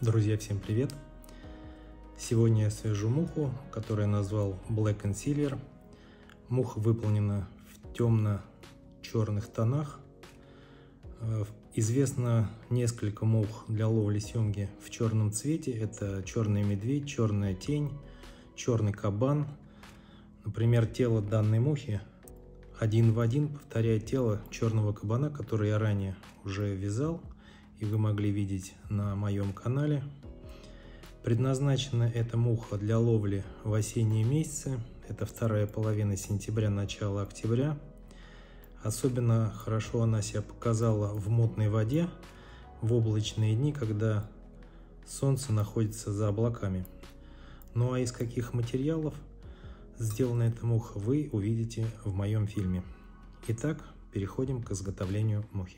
Друзья, всем привет! Сегодня я свяжу муху, которую я назвал Black Concealer. Муха выполнена в темно-черных тонах. Известно несколько мух для ловли семги в черном цвете. Это черный медведь, черная тень, черный кабан. Например, тело данной мухи один в один повторяет тело черного кабана, который я ранее уже вязал. И вы могли видеть на моем канале. Предназначена эта муха для ловли в осенние месяцы. Это вторая половина сентября, начало октября. Особенно хорошо она себя показала в мутной воде, в облачные дни, когда солнце находится за облаками. Ну а из каких материалов сделана эта муха, вы увидите в моем фильме. Итак, переходим к изготовлению мухи.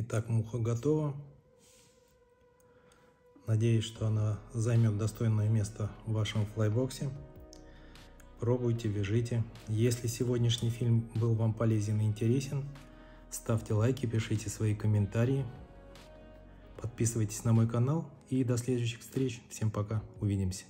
Итак, муха готова. Надеюсь, что она займет достойное место в вашем флайбоксе. Пробуйте, вяжите. Если сегодняшний фильм был вам полезен и интересен, ставьте лайки, пишите свои комментарии, подписывайтесь на мой канал. И до следующих встреч. Всем пока. Увидимся.